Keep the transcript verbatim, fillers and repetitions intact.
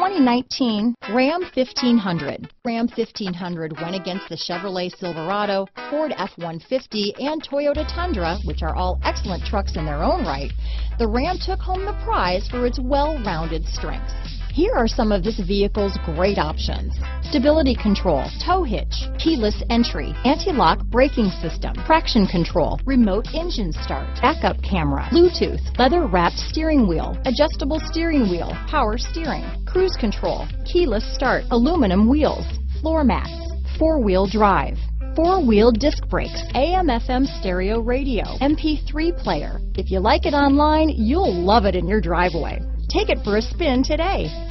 twenty nineteen Ram fifteen hundred. Ram fifteen hundred went against the Chevrolet Silverado, Ford F one fifty, and Toyota Tundra, which are all excellent trucks in their own right. The Ram took home the prize for its well-rounded strengths. Here are some of this vehicle's great options: stability control, tow hitch, keyless entry, anti-lock braking system, traction control, remote engine start, backup camera, Bluetooth, leather-wrapped steering wheel, adjustable steering wheel, power steering, cruise control, keyless start, aluminum wheels, floor mats, four-wheel drive, four-wheel disc brakes, A M F M stereo radio, M P three player. If you like it online, you'll love it in your driveway. Take it for a spin today.